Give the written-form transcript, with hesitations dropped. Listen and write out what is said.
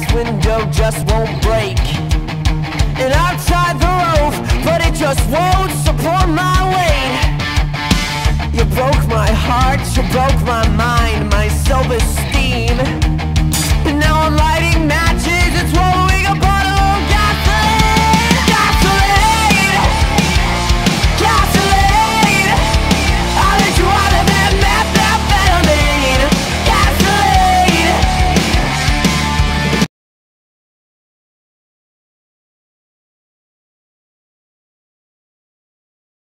glass window just won't break, and I've tried the roof, but it just won't support my weight. You broke my heart, you broke my